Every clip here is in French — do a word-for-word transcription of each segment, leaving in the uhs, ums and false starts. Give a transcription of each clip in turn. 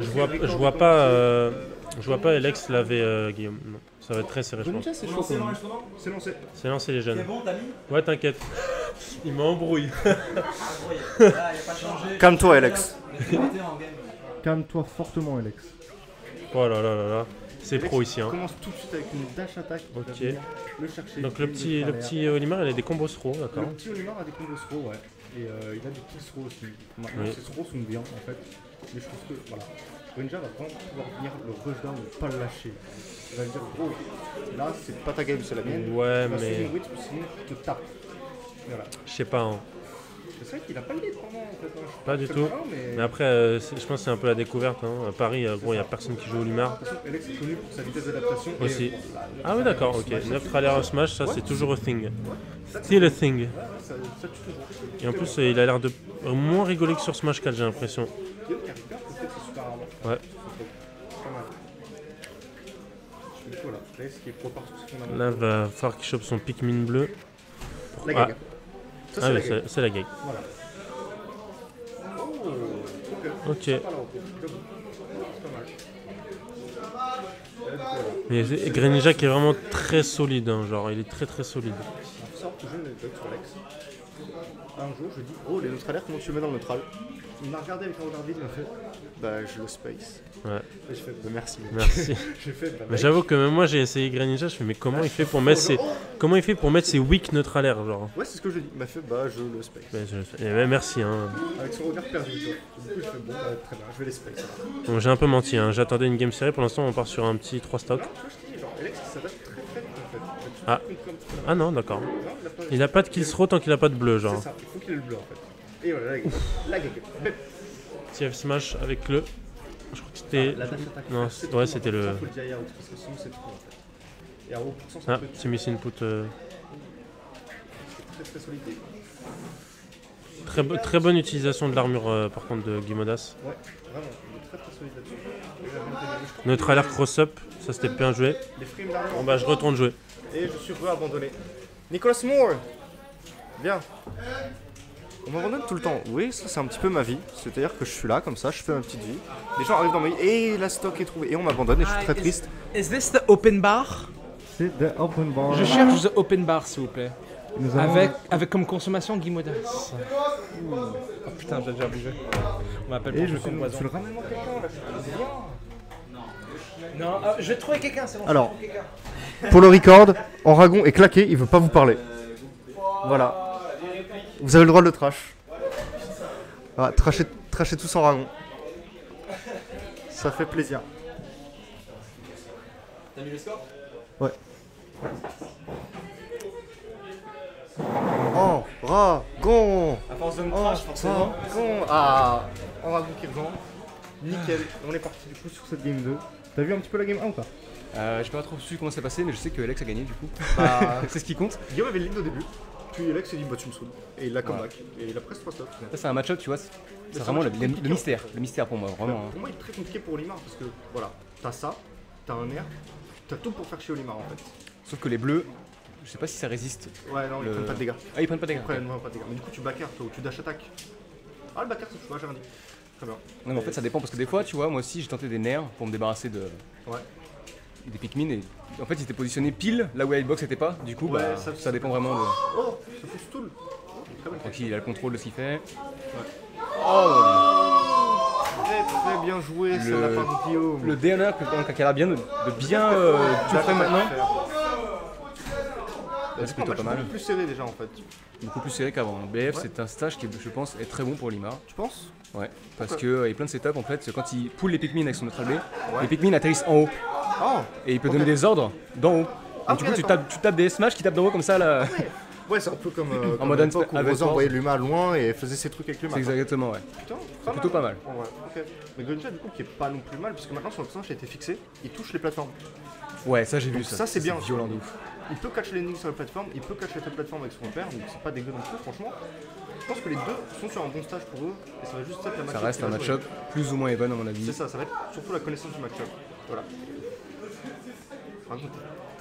Je vois, je vois pas, euh, je vois pas Elex laver euh, Guillaume. Non. Ça va être très serré, je pense. C'est lancé, c'est lancé. C'est lancé les jeunes. C'est bon, t'as mis ? Ouais, t'inquiète. Il m'embrouille. Calme-toi, Elex. Calme-toi fortement, Elex. Oh là là là là. C'est pro ici. Hein. On commence tout de suite avec une dash attaque. Ok. Le chercher. Donc le petit, le petit Olimar, il a des combos throw, d'accord. Le petit Olimar a des combos throw, ouais. Et euh, il a des kills throw aussi. Maintenant, oui. Ces throws sont bien, en fait. Mais je trouve que, voilà. Rinja va vraiment pouvoir venir le rush down, ne pas le lâcher. Il va dire, gros, là, c'est pas ta game, c'est la mienne. Ouais, tu mais. Witch, sinon, je te tape. Voilà. Je sais pas, hein. C'est vrai qu'il a pas le lead pendant, en fait. Je pas du tout. Là, mais... mais après, euh, je pense que c'est un peu la découverte. Hein. À Paris, euh, bon, il n'y a personne qui joue au Olimar. Elex est connu pour sa vitesse d'adaptation. Aussi. Et, voilà, ah oui, d'accord, ok. neuf trailers au Smash, ça, ouais, c'est toujours un thing. Ouais. Still a thing. Ouais, ouais, ça, ça, et en plus, euh, il a l'air de moins rigoler que sur Smash quatre, j'ai l'impression. Ouais. Là, va falloir qu'il chope son Pikmin bleu. La gag. Ah, ah oui, c'est la gag. Voilà. Oh, ok. Ok. Mais Greninja qui est vraiment très solide, hein, genre, il est très très solide. Un jour, je dis, oh, les neutralaires, comment tu mets dans le neutral? Il m'a regardé avec un regard vide, il m'a fait, bah, je le space. Ouais. Et je fais, bah, merci. Merci. Fait, bah, mais j'avoue que même moi, j'ai essayé Greninja, je fais, mais comment, bah, il, fait pour mettre ses... comment il fait pour mettre ses weak neutralaires, genre? Ouais, c'est ce que je dis. Il m'a fait, bah, je le space. Bah, je le space. Et bah, merci, hein. Avec son regard perdu, toi. Du coup, je fais, bon, bah, très bien, je vais les space. Bon, j'ai un peu menti, hein. J'attendais une game série. Pour l'instant, on part sur un petit trois stocks. Ah. Ah non, d'accord. Il a pas de kill throw tant qu'il a pas de bleu, genre. C'est ça, il faut qu'il ait le bleu en fait. Et voilà, la gueule. T F Smash avec le. Je crois que c'était. Non, ouais, c'était le. Ah, c'est missing input. Très bo très bonne utilisation de l'armure euh, par contre de Guimodas. Ouais, vraiment, il est très très solide là-dessus. Notre alert cross-up, ça c'était bien joué. Bon bah je retourne jouer. Et je suis re-abandonné. Nicolas Moore! Bien. On m'abandonne tout le temps. Oui, ça c'est un petit peu ma vie. C'est-à-dire que je suis là comme ça, je fais ma petite vie. Les gens arrivent dans ma vie et la stock est trouvée. Et on m'abandonne et je suis très triste. Is this the open bar? C'est the open bar. Je cherche the open bar s'il vous plaît. Avec, avec comme consommation Guimodas. Oh putain, j'ai déjà bougé. On m'appelle pour le poison. Tu le ramènes à quelqu'un là, je suis bien. Non, euh, je vais trouver quelqu'un, c'est bon. Alors, pour le record, Enragon est claqué, il veut pas vous parler. Voilà. Vous avez le droit de le trash. Voilà, trashez, trashez tous Enragon. Ça fait plaisir. T'as mis le score? Ouais. Enragon! À force de me trash, forcément. Enragon! Ah! Enragon qui revend. Nickel, on est parti du coup sur cette game deux. T'as vu un petit peu la game un ou pas? euh, J'ai pas trop su comment ça s'est passé, mais je sais que Elex a gagné du coup. Bah, c'est ce qui compte. Guillaume avait le lead au début, puis Elex s'est dit bah tu me saoules. Et il a comeback, ouais. Et il a presque trois stocks. Ça c'est un match-up, tu vois, c'est vraiment le, le mystère, le mystère pour moi, vraiment. Pour moi il est très compliqué pour Olimar parce que voilà, t'as ça, t'as un air, t'as tout pour faire chier Olimar en fait. Sauf que les bleus, je sais pas si ça résiste. Ouais non, ils le... prennent pas de dégâts. Ah ils prennent pas de dégâts, ils prennent pas de dégâts. Mais du coup tu back air toi, ou tu dash attaque. Ah le back air tu vois, j'ai rien dit. Non, mais en fait ça dépend parce que des fois tu vois moi aussi j'ai tenté des nerfs pour me débarrasser de ouais. Des Pikmin et en fait ils étaient positionnés pile là où la hitbox n'était pas du coup ouais, bah, ça, ça dépend vraiment de... Oh ça pousse tout le... Oh, donc il a le contrôle de ce qu'il fait. Ouais. Oh très très bien joué le... c'est la part de Guillaume. Le D N A qu'elle a bien de, de bien euh, tout fait maintenant. C'est plutôt pas mal. Beaucoup plus serré déjà en fait. Beaucoup plus serré qu'avant. B F ouais. C'est un stage qui je pense est très bon pour Olimar. Tu penses? Ouais. Parce okay. Que il y a plein de setups en fait. Quand il poule les Pikmin avec son neutral B, ouais. Les Pikmin atterrissent en haut. Oh. Et il peut okay. Donner des ordres d'en haut. Donc ah, du okay, coup tu tapes, tu tapes des smash qui tapent d'en haut comme ça là. Ouais, ouais c'est un peu comme, euh, comme en mode époque où Rosa envoyait l'humain loin et faisait ses trucs avec l'humain. C'est exactement ouais. Putain, c'est plutôt pas mal. Oh, ouais. Okay. Mais Greninja du coup qui est pas non plus mal parce que maintenant son personnage a été fixé, il touche les plateformes. Ouais ça j'ai vu ça. Ça c'est bien. Violent de ouf. Il peut catcher l'ending sur la plateforme, il peut catcher la plateforme avec son père, donc c'est pas dégueu non plus, franchement. Je pense que les deux sont sur un bon stage pour eux, et ça va juste être la match-up. Ça reste un match-up plus ou moins even à mon avis. C'est ça, ça va être surtout la connaissance du match-up. Voilà. Par contre,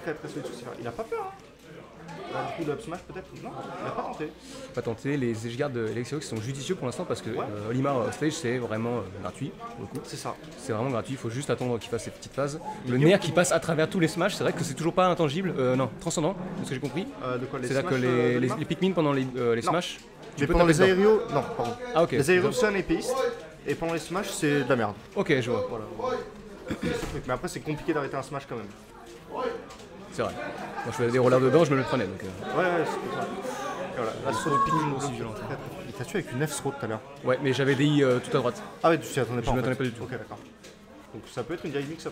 très très solide sur ses fers. Il a pas peur, hein. Bah, du coup, le up smash peut-être? Non, il n'a pas tenté. Pas tenté. Les edge guards de Elexiao qui sont judicieux pour l'instant parce que ouais. euh, Olimar euh, stage c'est vraiment euh, gratuit pour le coup. C'est ça. C'est vraiment gratuit, il faut juste attendre qu'il fasse ses petites phases. Le nerf qui passe à travers tous les smash, c'est vrai que c'est toujours pas intangible, euh, non, transcendant, de ce que j'ai compris. Euh, de quoi les smash? C'est-à-dire que les, les, les Pikmin pendant les, euh, les smash. Mais pendant les aérios, non, pardon. Ah, ok. Les aérios, c'est un épéiste. Et pendant les smash, c'est de la merde. Ok, je vois. Voilà. Mais après, c'est compliqué d'arrêter un smash quand même. C'est vrai. Moi, je faisais des rollers dedans, je me le prenais. Donc, euh... Ouais, ouais, c'est ça. Voilà, la saut de Pikmin aussi violente. Il t'a tué avec une F-Srow tout à l'heure. Ouais, mais j'avais des I euh, tout à droite. Ah, ouais, tu t'y attendais pas. Je m'attendais pas du tout. Ok, d'accord. Donc ça peut être une dynamique, ça.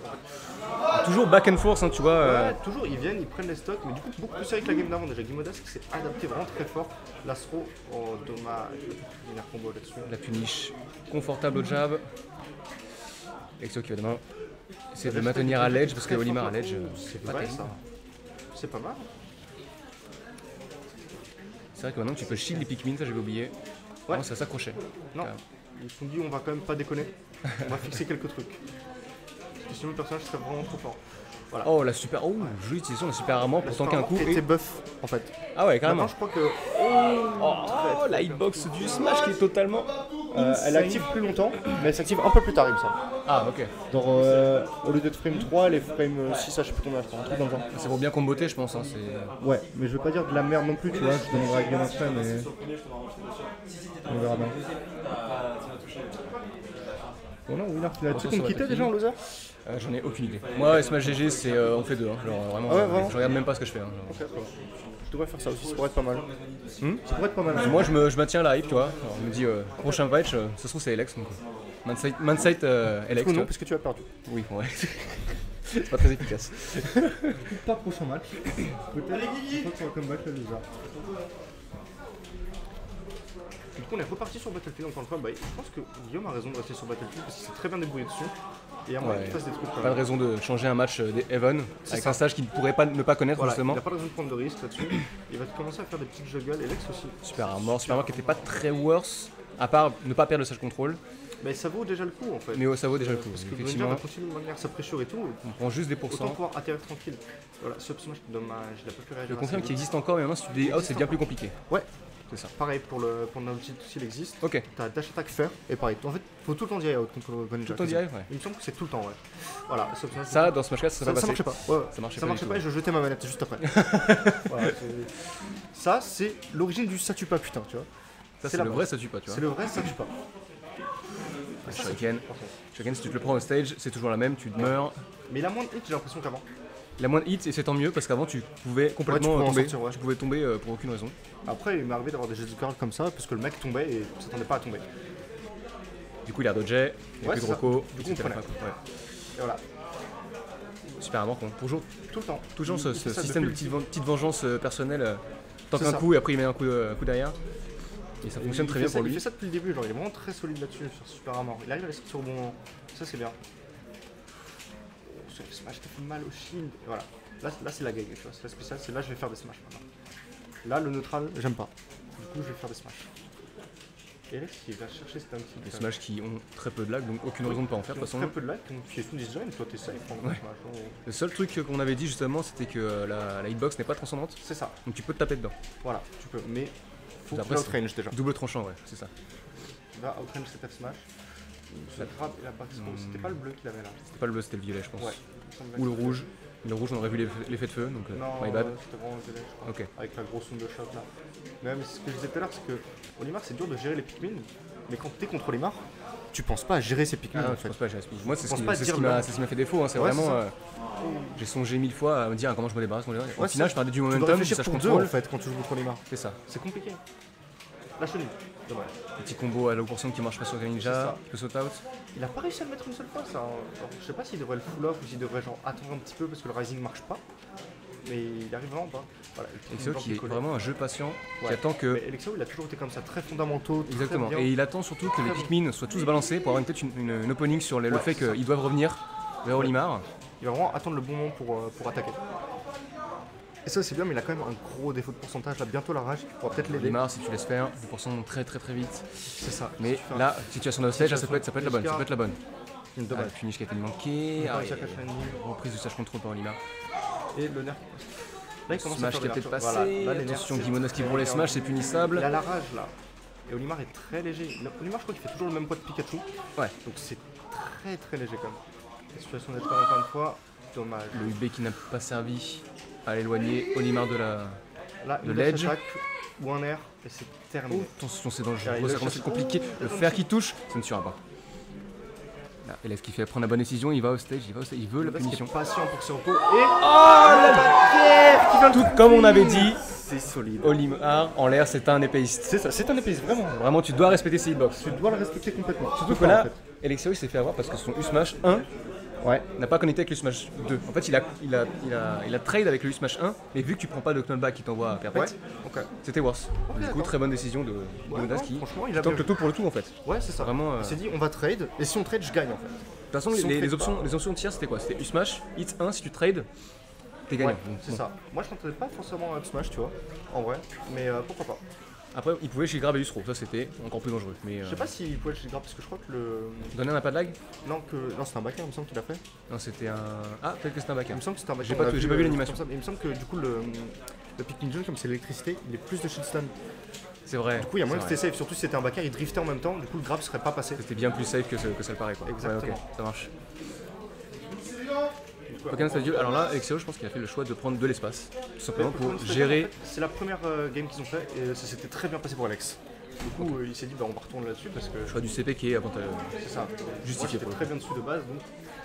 Toujours back and forth, hein, tu vois. Euh... Ouais, toujours, ils viennent, ils prennent les stocks, mais du coup, beaucoup plus sérieux que la game d'avant. Déjà, Guimodas qui s'est adapté vraiment très fort. L'Astro, oh, dommage. Il y a un combo là-dessus. La punish, confortable au jab. Exo qui va demain. C'est de maintenir à l'edge, parce que Olimar à l'edge, c'est pas mal. C'est pas mal. C'est vrai que maintenant, tu peux shield les Pikmin, ça j'avais oublié. Ouais. Non, ça s'accrochait. Non, ils se sont dit, on va quand même pas déconner. On va fixer quelques trucs. Sinon, le personnage serait vraiment trop fort. Voilà. Oh, la super. Oh, jolie utilisation, la super armement pour tanker un coup. Et buff en fait. Ah, ouais, carrément. Maintenant, je crois que. Oh, oh, oh la hitbox du Smash qui est totalement. Euh, elle active plus longtemps, mais elle s'active un peu plus tard, il me semble. Ah, ok. Genre, euh, au lieu d'être frame trois, les frame six, ah, je sais plus combien, je crois, un truc dans le genre. C'est pour bien comboter, je pense. Hein, ouais, mais je veux pas dire de la merde non plus, tu vois. Je donnerai à Guillaume après, mais. On verra bien. Oh non, Willard, tu l'as tout quitté déjà en loser? Euh, J'en ai aucune idée. Moi, Smash G G, c'est euh, on fait deux. Hein. Genre, vraiment, ah ouais, vraiment je regarde même pas ce que je fais. Hein, okay, je devrais faire ça aussi, ça pourrait être pas mal. Hmm ça pourrait être pas mal. Hein. Moi, je, me, je maintiens la hype, tu vois. Alors, on me dit, euh, prochain patch, euh, ça se trouve, c'est Elex. Donc, Mansight, Mansight euh, Elex. Non, parce que tu as perdu. Oui, ouais. C'est pas très efficace. Pas prochain match. Peut-être sur le comeback, le loser. Du coup, on est reparti sur Battlefield encore une fois. Bah, je pense que Guillaume a raison de rester sur Battlefield parce qu'il s'est très bien débrouillé dessus. Et il ouais. fasse des trucs. Pas de raison de changer un match des Heaven avec ça. Un stage qu'il ne pourrait pas ne pas connaître voilà, justement. Il n'a pas de raison de prendre de risques là-dessus. Il va commencer à faire des petites juggles. Et Lex aussi. Super armor, super armor qui n'était pas très worse à part ne pas perdre le stage contrôle. Mais ça vaut déjà le coup en fait. Mais ouais, ça vaut déjà le coup. Parce que Rinja va continuer de maintenir sa pressure et tout. On prend juste des pourcents. Autant pouvoir atterrir tranquille. Voilà, ce personnage, dommage, il a pas pu réagir. Je confirme qu'il existe encore, mais maintenant si tu dis out, c'est bien plus compliqué. Ouais. C'est ça. Pareil pour le pour notre outil s'il existe. Ok. T'as dash attack faire et pareil. En fait, faut tout le temps dire out contre le Greninja. Tout le temps dire out, ouais. Il me semble que c'est tout le temps, ouais. Voilà. Ça, ça dans Smash quatre, ça, ça, ça marchait pas. Ouais, ça marchait ça pas. Marchait pas, pas et je jetais ma manette juste après. Voilà, ça, c'est l'origine du ça tue pas, putain, tu vois. Ça, c'est le vrai ça tue pas, tu vois. C'est le vrai ça tue pas. Shuriken. Shuriken, si tu te le prends au stage, c'est toujours la même, tu te meurs. Mais il a moins de hit, j'ai l'impression qu'avant. Il a moins de hits et c'est tant mieux parce qu'avant tu pouvais complètement ouais, tu tomber, sortir, ouais. tu pouvais tomber euh, pour aucune raison. Après il m'est arrivé d'avoir des jets de cartes comme ça parce que le mec tombait et s'attendait pas à tomber. Du coup il a dodgé, il n'y a plus de reco, du coup on prenait. Ouais. Et voilà. Super mort, toujours tout le temps. Toujours ce, ce système de petite, petite vengeance personnelle, euh, tant qu'un coup et après il met un coup, euh, coup derrière. Et ça fonctionne et très bien pour ça, lui. Il fait ça depuis le début, genre il est vraiment très solide là-dessus sur Super Armor. Il arrive à les sortir au bon moment, ça c'est bien. Le smash te fait mal au shield. Et voilà. Là, là c'est la gag, tu vois, c'est la spéciale, c'est là je vais faire des smash maintenant. Là le neutral, j'aime pas. Du coup je vais faire des smash. Et Alex qui va chercher cet outil. Des smash qui ont très peu de lag, donc aucune oui, raison de pas en faire de toute façon. Très peu de lag, donc tu es tout design, toi t'es safe. Ouais. Ou... Le seul truc qu'on avait dit justement c'était que la, la hitbox n'est pas transcendante. C'est ça. Donc tu peux te taper dedans. Voilà, tu peux, mais faut que tu outrange déjà. Double tranchant, ouais, c'est ça. Va outrange cet F-smash. La grave et la backspawn, mmh. c'était pas le bleu qu'il avait là. C'était pas le bleu, c'était le violet, je pense. Ouais, ou le rouge. Le rouge, on aurait vu l'effet de feu, donc non, my bad. C'était vraiment le violet, je crois. Okay. Avec la grosse onde de shot là. Mais même ce que je disais tout à l'heure, c'est que Olimar, c'est dur de gérer les Pikmin, mais quand t'es contre Olimar, tu penses pas à gérer ces Pikmin. Ah, en fait. Pas à gérer ces Pikmin. Moi, c'est ce, ce qui m'a fait défaut. Hein. C'est ouais, vraiment. Euh, J'ai songé mille fois à me dire comment je me débarrasse contre Olimar. Au final, je parlais du momentum, ça je contrôle en fait quand tu joues contre Olimar. C'est ça. C'est compliqué. La chenille. Ouais. Petit combo à la pourcent qui marche pas sur Greninja, le saut out. Il a pas réussi à le mettre une seule fois ça. Alors, je sais pas s'il devrait le full off ou s'il devrait genre attendre un petit peu parce que le rising marche pas. Mais il arrive vraiment pas. Voilà, Elexiao qui est vraiment un jeu patient, ouais. qui attend que. Mais Elexiao il a toujours été comme ça, très fondamentaux. Très Exactement. Bien. Et il attend surtout que les Pikmin soient tous balancés pour avoir peut-être une, une, une opening sur les, ouais, le fait qu'ils doivent revenir vers Olimar. Il va vraiment attendre le bon moment pour, euh, pour attaquer. Et ça c'est bien, mais il a quand même un gros défaut de pourcentage, là bientôt la rage, qui pourra peut-être l'aider. Olimar, si tu laisses faire, deux pour cent monte très très très vite. C'est ça. Mais si là, situation de stage, ça peut être, ça peut être la bonne, ça peut être la bonne. Une dommage. Ah, le finish qui a été manqué, ah, ah, reprise du stage contrôle par Olimar. Et le nerf. Là, il commence smash à faire des peut-être passé. Voilà. Là, attention, Guimodas qui brûle les smash, c'est punissable. Il a la rage là. Et Olimar est très léger. Olimar, je crois qu'il fait toujours le même poids de Pikachu. Ouais. Donc c'est très très léger quand même. La situation d'être pas encore une fois. Dommage. Le U B qui n'a pas servi à l'éloigner Olimar de la. Là, de l'edge. Ou un air, et c'est terminé. Oh, attention, c'est dangereux, ça commence à être compliqué. Oh, le fer qui touche, ça ne suivra pas. Elex qui fait prendre la bonne décision, il va au stage, il va au stage, il veut la punition. Il est patient pour ce repos et... Oh, la pierre! Tout comme on avait dit, c'est solide. Olimar en l'air, c'est un épéiste. C'est ça, c'est un épéiste, vraiment. Vraiment, tu dois respecter ses hitbox. Tu dois le respecter complètement. Surtout que là, Elexiao il s'est fait avoir parce que son U smash un ouais, n'a pas connecté avec le smash deux. En fait, il a, il a, il a, il a trade avec le smash un, mais vu que tu prends pas de knockback qui t'envoie à perpète, ouais, okay, c'était worse. Okay, du coup, très bonne décision de Guimodas qui tente le tout pour le tout en fait. Ouais, c'est ça. Vraiment, euh... il s'est dit, on va trade, et si on trade, je gagne en fait. De toute façon, si les, les, options, pas, ouais, les options de tiers, c'était quoi? C'était U smash, hit un, si tu trades, t'es gagnant. Ouais, c'est bon, ça. Moi, je tentais pas forcément up smash, tu vois, en vrai, mais euh, pourquoi pas. Après, il pouvait shield grab et usro, ça c'était encore plus dangereux. Mais euh... je sais pas s'il pouvait shield grab parce que je crois que le. Donner n'a pas de lag? Non, que... non c'était un back-air, il me semble qu'il a fait. Non, c'était un. Ah, peut-être que c'était un back-air. Il me semble que c'était un back-air. J'ai pas, vu, pas vu l'animation. Il me semble que du coup, le, le Pikmin jaune, comme c'est l'électricité, il est plus de shield stun. C'est vrai. Du coup, il y a moyen que c'était safe, surtout si c'était un back-air, il driftait en même temps, du coup, le grab serait pas passé. C'était bien plus safe que, ce... que ça le paraît quoi. Exactement. Ouais, ok, ça marche. Aucun stadio. Alors là, Elexiao, je pense qu'il a fait le choix de prendre de l'espace, tout simplement pour, pour gérer. En fait, c'est la première euh, game qu'ils ont fait et ça s'était très bien passé pour Elex. Du coup, okay, euh, il s'est dit, bah, on va retourner là-dessus parce que. Le choix du C P qui est avantageux. C'est ça. Justifié. C'était très bien dessus de base, donc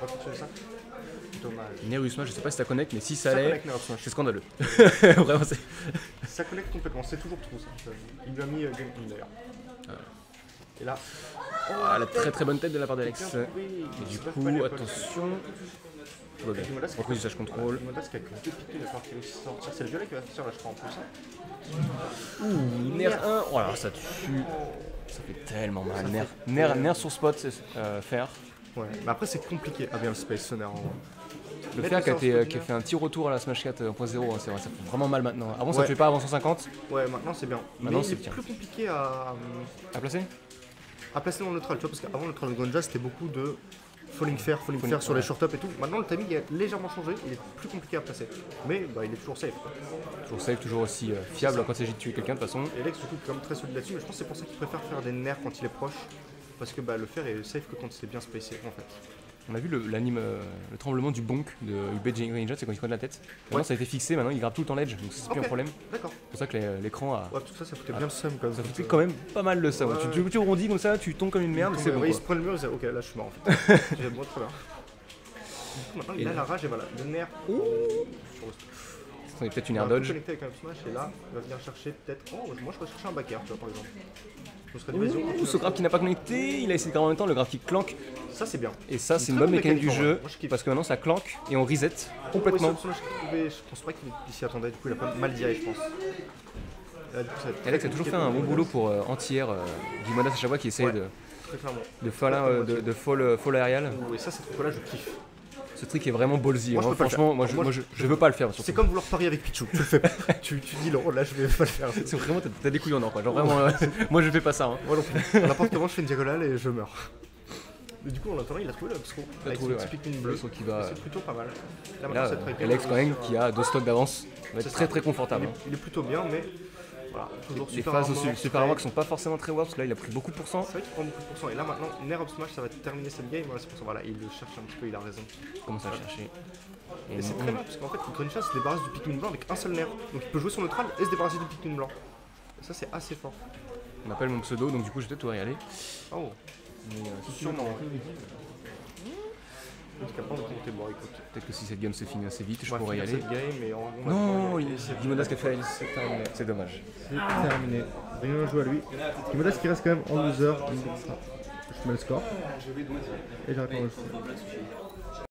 on va continuer ça. Dommage. Nerus Smash, je sais pas si ça connecte, mais si ça, ça l'est, c'est scandaleux. Vraiment, c'est. Ça connecte complètement, c'est toujours trop ça. Il lui a mis euh, Game d'ailleurs. Ah. Et là. Oh, ah, la très très bonne tête de la part d'Elex. Et du coup, attention. On prise du sage contrôle. Guimodas qui a que deux piquets, il va falloir qu'il sortir. C'est le violet qui va sortir là, je crois en plus. Ouh, nerf un. Oh là, ça tue. Ça fait tellement mal. Nerf, nerf, nerf sur spot, c'est euh, fer. Ouais, mais après c'est compliqué avec le space ce nerf en vrai. Le fer qui a, été, qui a fait un petit retour à la Smash quatre un point zéro, hein, c'est vrai, ça fait vraiment mal maintenant. Avant ça ne ouais, fait pas avant cent cinquante. Ouais, maintenant c'est bien. Maintenant c'est plus compliqué à. À placer À placer dans le neutral, tu vois, parce qu'avant le troll de Greninja c'était beaucoup de. Falling fair, falling fair sur les short-up et tout. Maintenant, le timing a légèrement changé, il est plus compliqué à placer. Mais bah, il est toujours safe. Toujours safe, toujours aussi euh, fiable quand il s'agit de tuer quelqu'un de toute façon. Et Elex, du coup, est quand même très solide là-dessus, mais je pense que c'est pour ça qu'il préfère faire des nerfs quand il est proche. Parce que bah, le fer est safe que quand c'est bien spacé en fait. On a vu le, l'anime, euh, le tremblement du bonk de U B Greninja, c'est quand il cogne la tête. Maintenant ouais, ça a été fixé, maintenant il grappe tout le temps l'edge, donc c'est okay, plus un problème. D'accord. C'est pour ça que l'écran a. Ouais, tout ça, ça foutait a, bien le seum quand même. Ça foutait quand même pas mal le seum. Ouais, ouais. Tu, tu, tu rebondis comme ça, tu tombes comme une merde, c'est bon. Ouais, il se prend le mur, il se dit ok, là je suis mort en fait. J'ai bon, trop bien. Du coup, maintenant il et a là, la rage et voilà, le nerf. Ouh il y a peut-être une air dodge. Il va connecter avec un smash et là, il va venir chercher peut-être. Oh, moi je vais chercher un back air, tu vois, par exemple. Ouh, ce grab qui n'a pas connecté, il a essayé de grave en même temps, le grave qui clanque. Ça c'est bien. Et ça c'est une bonne mécanique du jeu, parce que maintenant ça clanque et on reset complètement. Je pense pas qu'il s'y attendait, du coup il a pas mal diré je pense. Elex a toujours fait un bon boulot pour anti-air Guimodas à chaque fois qui essaye de fall aerial. Et ça cette fois là je kiffe. Ce truc est vraiment ballsy, moi, hein, franchement, moi, je, moi je, je veux pas le faire. C'est comme vouloir parier avec Pichu, tu le fais pas. tu, tu dis non, là je vais pas le faire. C'est vraiment, t'as des couilles en or quoi, genre vraiment, euh, moi je fais pas ça. Hein. Moi non plus, n'importe comment je fais une diagonale et je meurs. Mais du coup, en attendant, il a trouvé le Psycho. Il a trouvé le Pikmin bleu, c'est plutôt pas mal. Là, là euh, Elex quand même, qui a deux stocks d'avance, va être très très confortable. Il est plutôt bien, mais. Voilà, toujours les phases au super armoire qui sont pas forcément très warp parce que là il a pris beaucoup de pourcents. C'est vrai qu'il prend beaucoup de pourcents et là maintenant nerf up smash ça va terminer cette game. Voilà, c'est pour ça, voilà, il le cherche un petit peu, il a raison. Comment ça chercher? Et, et c'est très bien parce qu'en fait le Greninja se débarrasse du Pikmin blanc avec un seul nerf. Donc il peut jouer son neutral et se débarrasser du Pikmin blanc. Et ça c'est assez fort. On appelle mon pseudo donc du coup je vais peut-être y aller. Oh mais, euh, sûrement. Peut-être que si cette game se finit assez vite, je pourrais y aller. Non, Guimodas qui a fail, c'est terminé. C'est dommage. C'est terminé. Rien à jouer à lui. Guimodas qui reste quand même en loser. Je mets le score. Et j'arrête le score.